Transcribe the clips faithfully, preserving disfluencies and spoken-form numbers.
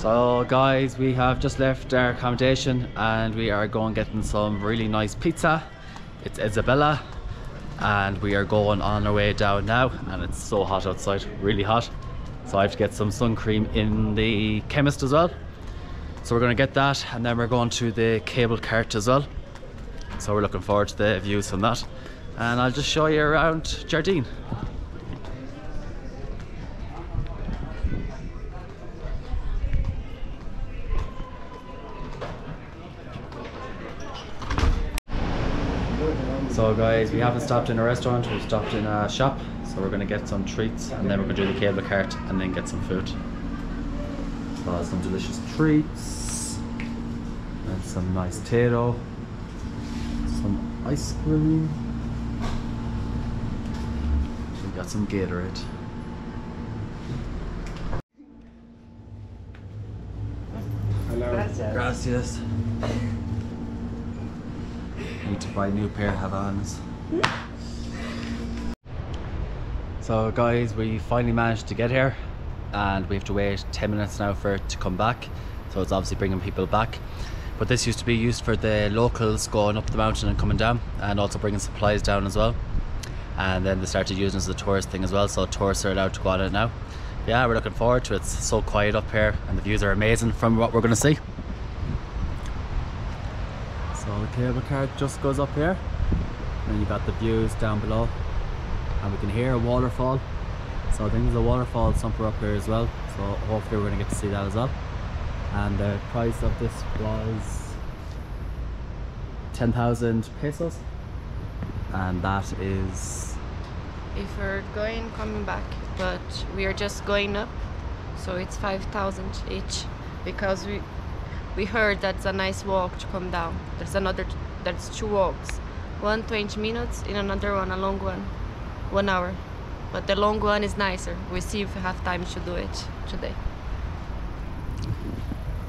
So guys, we have just left our accommodation and we are going getting some really nice pizza. It's Isabella and we are going on our way down now, and it's so hot outside, really hot. So I have to get some sun cream in the chemist as well. So we're going to get that, and then we're going to the cable cart as well. So we're looking forward to the views from that. And I'll just show you around Jardín. So guys, we haven't stopped in a restaurant, we've stopped in a shop. So we're going to get some treats, and then we're going to do the cable cart and then get some food. So some delicious treats and some nice tato, some ice cream. We've got some Gatorade. Hello. Gracias. Gracias. Need to buy a new pair of Havanas. So guys, we finally managed to get here, and we have to wait ten minutes now for it to come back. So it's obviously bringing people back, but this used to be used for the locals going up the mountain and coming down, and also bringing supplies down as well. And then they started using it as a tourist thing as well, so tourists are allowed to go on it now. Yeah, we're looking forward to it. It's so quiet up here and the views are amazing from what we're going to see. So the cable cart just goes up here, and you got the views down below, and we can hear a waterfall. So I think there's a waterfall somewhere up here as well, so hopefully we're going to get to see that as well. And the price of this was ten thousand pesos, and that is... if we're going, coming back, but we are just going up, so it's five thousand each, because we we heard that's a nice walk to come down. There's another, there's two walks, one twenty minutes and another one, a long one, one hour. But the long one is nicer. We'll see if we have time to do it today.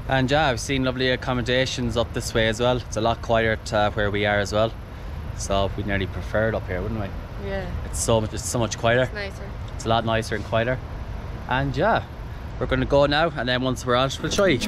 And yeah, I've seen lovely accommodations up this way as well. It's a lot quieter to, uh, where we are as well. So we'd nearly prefer it up here, wouldn't we? Yeah. It's so much, it's so much quieter. It's nicer. It's a lot nicer and quieter. And yeah, we're going to go now, and then once we're on, we'll show you.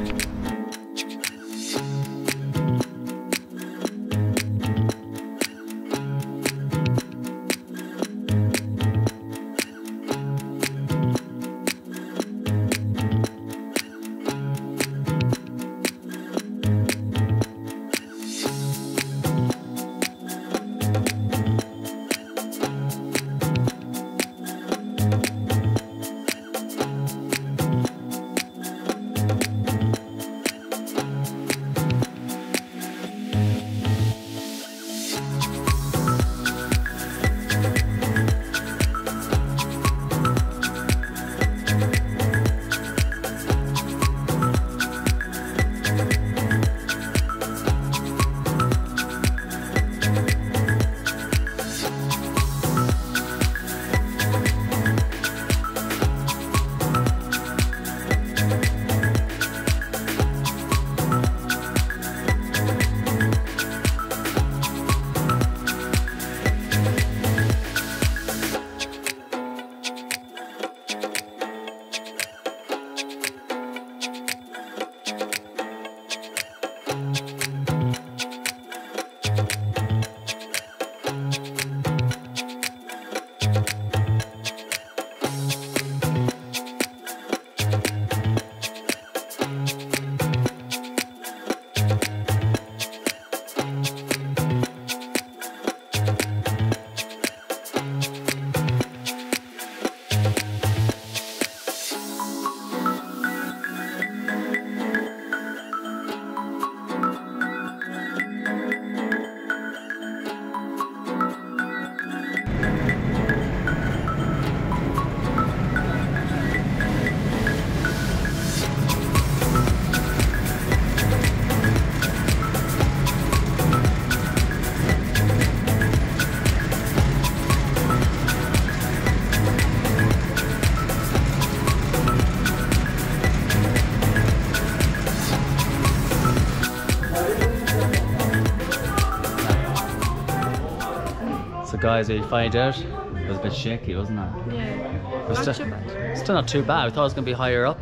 Guys, we find out it was a bit shaky, wasn't it? Yeah, it was not too bad. Still not too bad. We thought it was going to be higher up,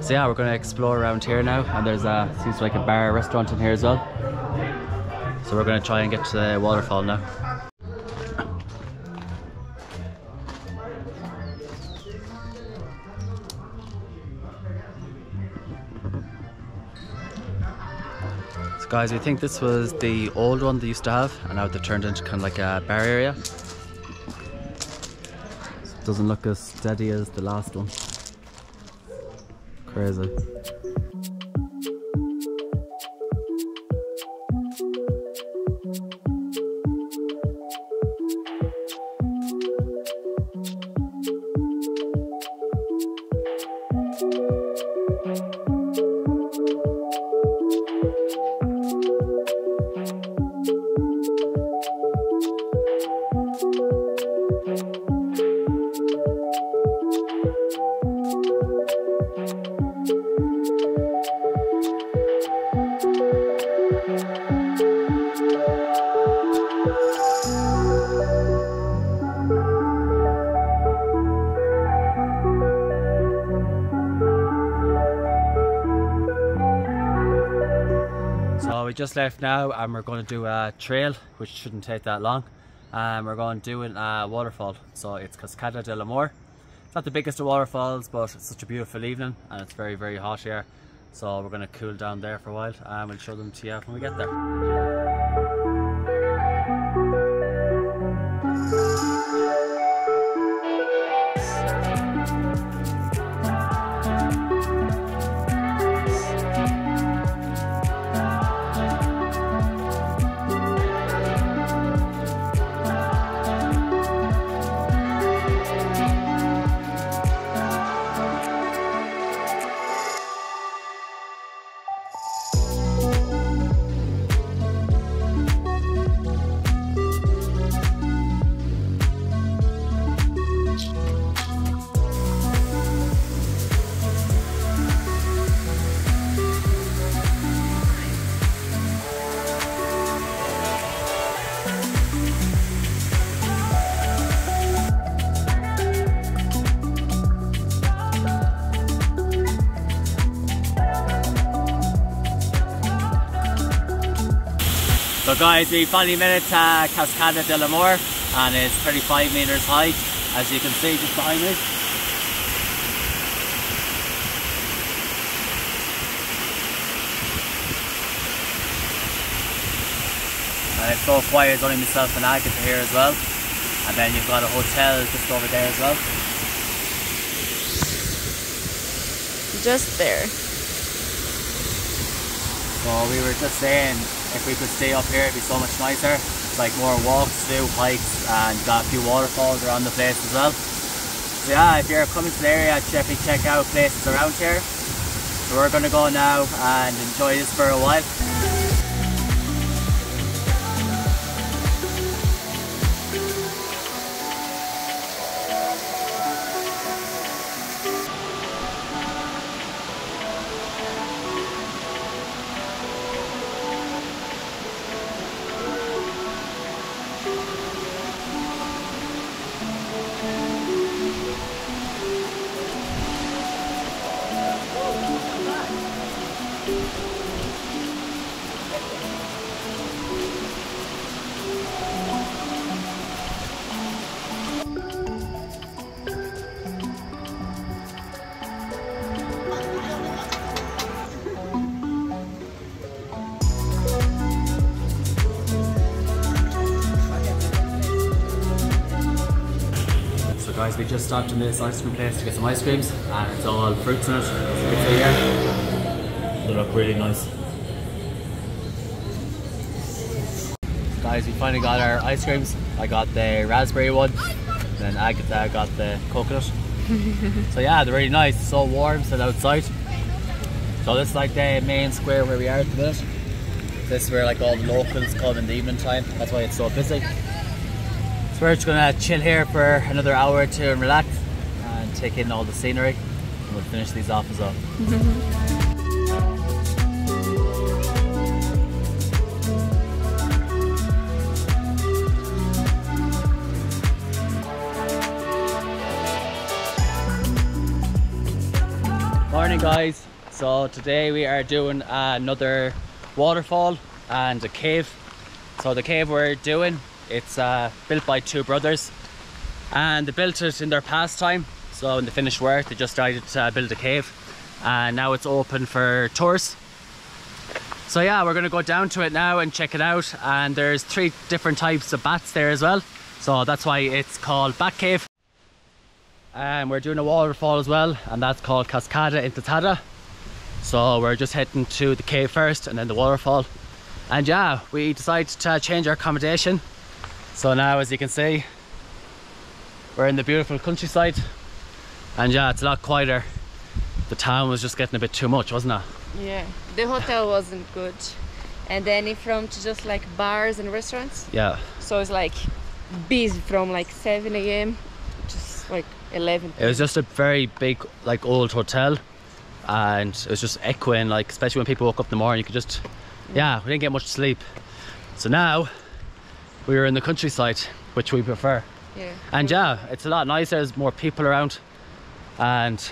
So yeah, we're going to explore around here now, and there's a, seems like a bar restaurant in here as well. So we're going to try and get to the waterfall now. So guys, we think this was the old one they used to have, and now they've turned into kind of like a bar area. Doesn't look as steady as the last one. Crazy. We just left now and we're going to do a trail which shouldn't take that long, and um, we're going to do a waterfall. So it's Cascada del Amor. It's not the biggest of waterfalls, but it's such a beautiful evening and it's very very hot here, so we're going to cool down there for a while and we'll show them to you when we get there. So guys, we finally made it to Cascada del Amor, and it's thirty-five meters high, as you can see just behind me. And it's so quiet, it's only myself and Agatha here as well. And then you've got a hotel just over there as well. Just there. So we were just saying, if we could stay up here, it'd be so much nicer. It's like more walks to do, hikes, and got a few waterfalls around the place as well. So yeah, if you're coming to the area, definitely check out places around here. So we're gonna go now and enjoy this for a while. Guys, we just stopped in this ice cream place to get some ice creams, and it's all fruits in it, as you can see here. They look really nice. Guys, we finally got our ice creams. I got the raspberry one, and then Agatha got the coconut. So yeah, they're really nice. It's so warm, still outside. So this is like the main square where we are at the minute. This is where like all the locals come in the evening time. That's why it's so busy. We're just going to chill here for another hour or two and relax and take in all the scenery, and we'll finish these off as well. Morning guys, so today we are doing another waterfall and a cave. So the cave we're doing, it's uh, built by two brothers, and they built it in their pastime. So when they finished work, they just decided to uh, build a cave, and now it's open for tours. So yeah, we're gonna go down to it now and check it out. And there's three different types of bats there as well, so that's why it's called Bat Cave. And we're doing a waterfall as well, and that's called Cascada Intetada. So we're just heading to the cave first and then the waterfall. And yeah, we decided to change our accommodation. So now, as you can see, we're in the beautiful countryside. And yeah, it's a lot quieter. The town was just getting a bit too much, wasn't it? Yeah, the hotel wasn't good. And then from to just like bars and restaurants. Yeah. So it's like busy from like seven A M just like eleven. It was just a very big, like, old hotel, and it was just echoing, like, especially when people woke up in the morning, you could just, yeah, we didn't get much sleep. So now we were in the countryside, which we prefer. Yeah. And yeah, it's a lot nicer, there's more people around and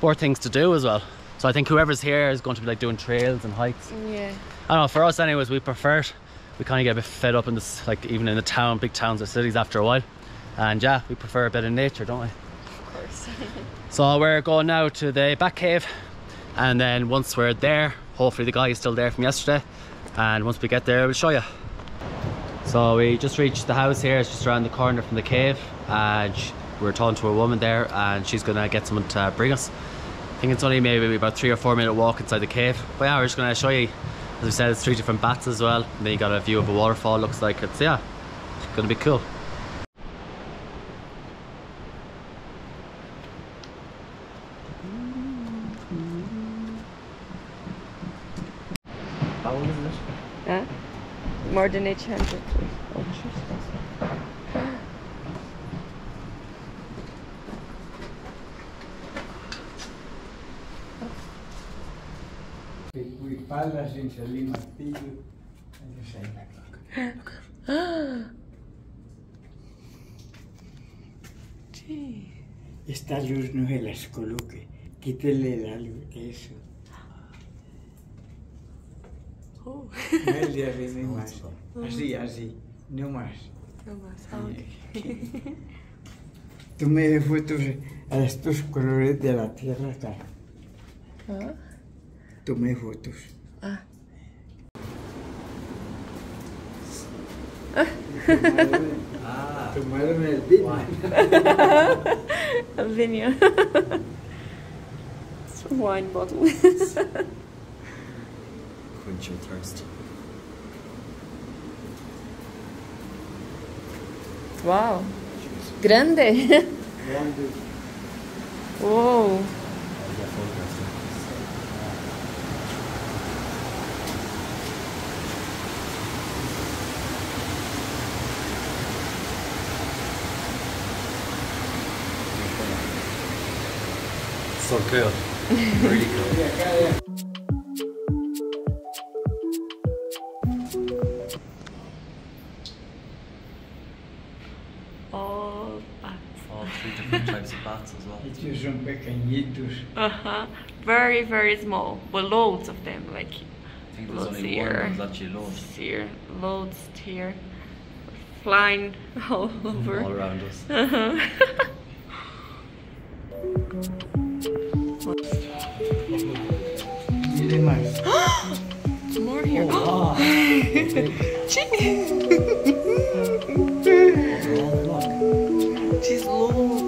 more things to do as well. So I think whoever's here is going to be like doing trails and hikes. Yeah. I don't know, for us anyways, we prefer it. We kind of get a bit fed up in this, like, even in the town, big towns or cities after a while. And yeah, we prefer a bit of nature, don't we? So we're going now to the Bat Cave, and then once we're there, hopefully the guy is still there from yesterday, and once we get there, we'll show you. So we just reached the house here, it's just around the corner from the cave, and we were talking to a woman there, and she's gonna get someone to bring us. I think it's only maybe about three or four minute walk inside the cave, but yeah, we're just gonna show you, as we said, it's three different bats as well, and then you got a view of a waterfall, looks like it's, yeah, it's gonna be cool. Huh? More than eight hundred. Oh, sí. Esta luz no se las coloque. Quítele la luz. Eso. Oh. No es de arriba y más. Así, así. No más. No más. Ah, okay. Tú me des fotos a estos colores de la tierra acá. ¿Ah? Tú me fotos. Ah. Tomaron el vino. El vino. It's a wine bottle. Quench your thirst. Wow. Grande. Grande. Whoa. So cool. Really cool. Yeah, yeah, yeah. Uh-huh. Very, very small, but loads of them. Like, I think there's loads only here. One. There's actually loads. Here, loads here, flying all over. All around us. Uh-huh. More here. Oh, wow. She's loads.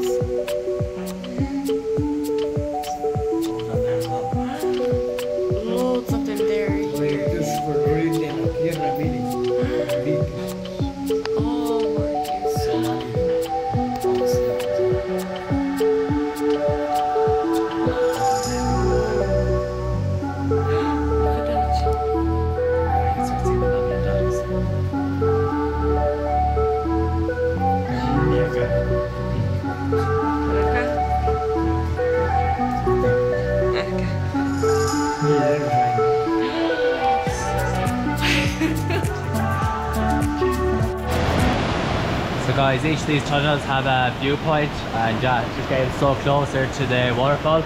Guys, each of these tunnels have a viewpoint, and yeah, just getting so closer to the waterfall.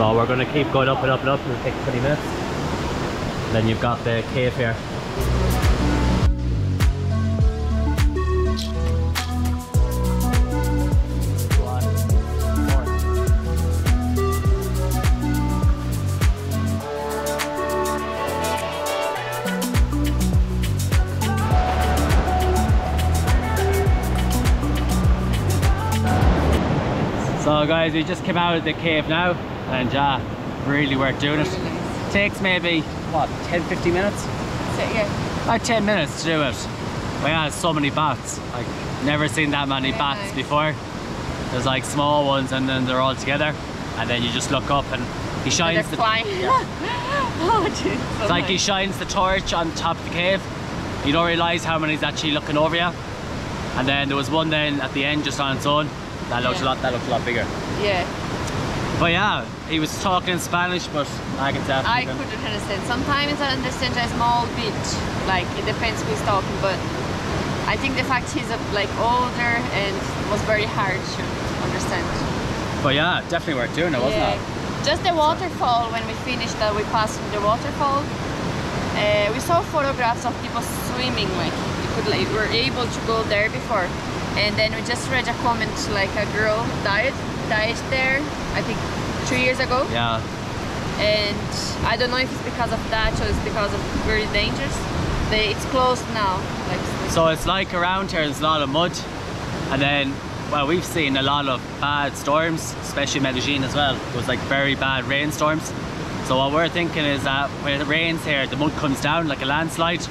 So we're going to keep going up and up and up, it'll take twenty minutes. Then you've got the cave here. So guys, we just came out of the cave now and uh, really worth doing it. Takes maybe, what, ten, fifteen minutes? Yeah. About ten minutes to do it. We had so many bats. Like, never seen that many bats before. There's like small ones and then they're all together. And then you just look up and he shines the... flying. Yeah. Oh, dude, so it's like nice. He shines the torch on top of the cave. You don't realise how many's actually looking over you. And then there was one then at the end just on its own. That looks yeah. a lot. That looks a lot bigger. Yeah. But yeah, he was talking Spanish, but I can tell. I couldn't understand. Sometimes I understand a small bit. Like it depends who's talking. But I think the fact he's like older and was very hard to understand. But yeah, definitely worth doing it, wasn't yeah. it? Just the waterfall. When we finished, that uh, we passed the waterfall. Uh, we saw photographs of people swimming. Like you could, like, we were able to go there before. And then we just read a comment, like a girl died, died there, I think two years ago. Yeah. And I don't know if it's because of that or it's because of very dangerous. They, it's closed now. Like, so it's like around here, there's a lot of mud. And then, well, we've seen a lot of bad storms, especially Medellin as well. It was like very bad rainstorms. So what we're thinking is that when it rains here, the mud comes down like a landslide.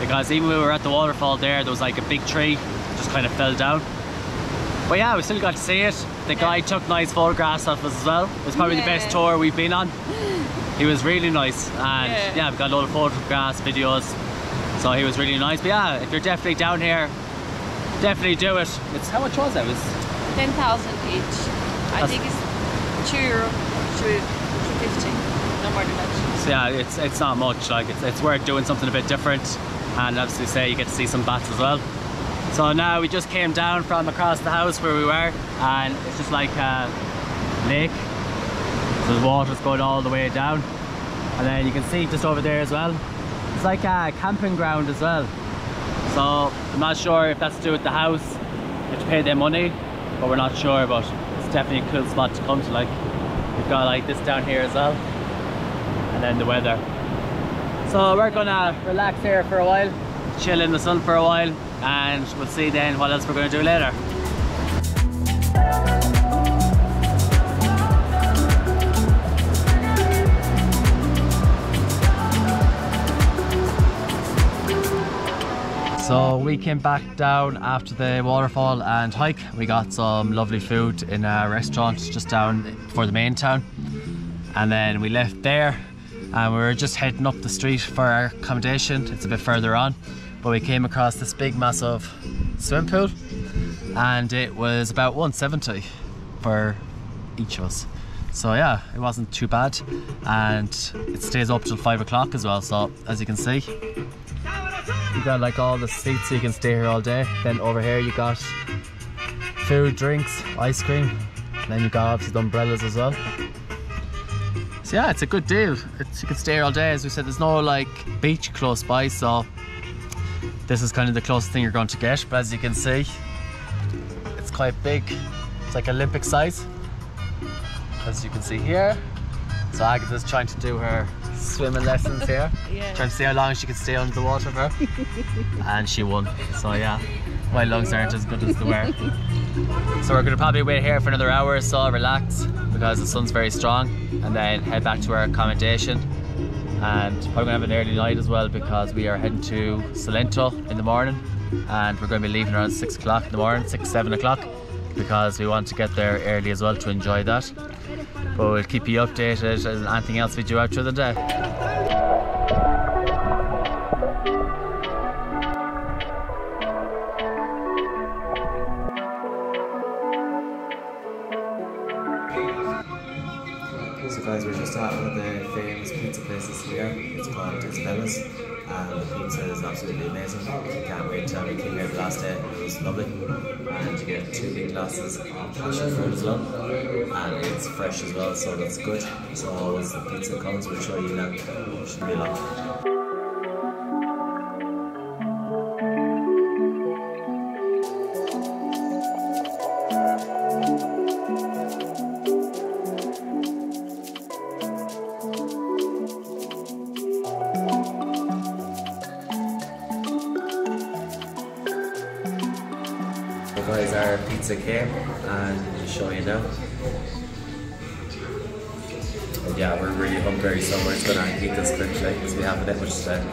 Because even when we were at the waterfall there, there was like a big tree. Just kind of fell down, but yeah, we still got to see it. The yeah. guy took nice photographs of us as well. It was probably yeah. the best tour we've been on. He was really nice, and yeah. yeah, we've got a lot of photographs, videos. So he was really nice. But yeah, if you're definitely down here, definitely do it. It's how much was it? It was ten thousand each. I think it's two euro, two, two fifty, no more than that. So yeah, it's it's not much. Like it's it's worth doing something a bit different, and obviously say you get to see some bats as well. So now we just came down from across the house where we were, and it's just like a lake. So the water's going all the way down, and then you can see just over there as well. It's like a camping ground as well. So I'm not sure if that's to do with the house. You have to pay their money, but we're not sure. But it's definitely a cool spot to come to. Like we've got like this down here as well, and then the weather. So we're gonna relax here for a while, chill in the sun for a while. And we'll see then what else we're going to do later. So we came back down after the waterfall and hike. We got some lovely food in a restaurant just down for the main town. And then we left there and we were just heading up the street for our accommodation. It's a bit further on. But we came across this big massive swimming pool and it was about one seventy for each of us. So yeah, it wasn't too bad, and it stays up till five o'clock as well. So as you can see, you got like all the seats so you can stay here all day. Then over here you got food, drinks, ice cream, and then you got obviously the umbrellas as well. So yeah, it's a good deal. It's, you can stay here all day. As we said, there's no like beach close by, so this is kind of the closest thing you're going to get. But as you can see, it's quite big. It's like Olympic size, as you can see here. So Agatha's trying to do her swimming lessons here. Yeah. Trying to see how long she can stay under the water for. And she won. So yeah, my lungs aren't as good as they were. So we're going to probably wait here for another hour or so, relax, because the sun's very strong, and then head back to our accommodation. And probably going to have an early night as well, because we are heading to Salento in the morning, and we're going to be leaving around six o'clock in the morning, six, seven o'clock, because we want to get there early as well to enjoy that. But we'll keep you updated and anything else we do out through the day. start with the famous pizza places here. It's called Isabella's, and the pizza is absolutely amazing. I can't wait to have it came out last day. It was lovely, and you get two big glasses of passion fruit as well, and it's fresh as well, so that's good. So always the pizza comes, we'll show you now. It should be lovely. Guys, our pizza came and just show you now. And yeah, we're really hungry, so we're just gonna eat this quickly because we haven't had much today.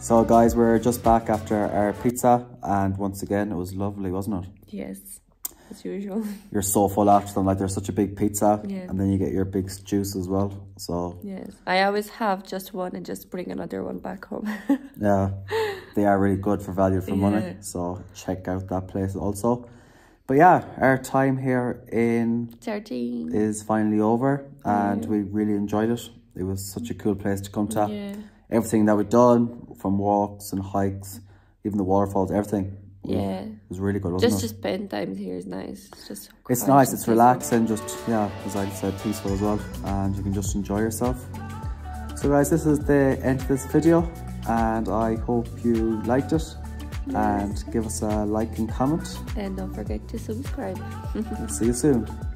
So guys, we're just back after our pizza, and once again it was lovely, wasn't it? Yes. As usual. You're so full after them, like they're such a big pizza, yeah. And then you get your big juice as well, so... Yes, I always have just one and just bring another one back home. Yeah, they are really good for value for yeah. money, so check out that place also. But yeah, our time here in Jardín is finally over, and yeah. we really enjoyed it. It was such a cool place to come to. Yeah. Everything that we've done, from walks and hikes, even the waterfalls, everything. Yeah, it was really good, wasn't just, it? Just spend time here is nice. It's just so it's nice, it's relaxing, just, yeah, as I said, peaceful as well. And you can just enjoy yourself. So guys, this is the end of this video. And I hope you liked it. Yes. And give us a like and comment. And don't forget to subscribe. See you soon.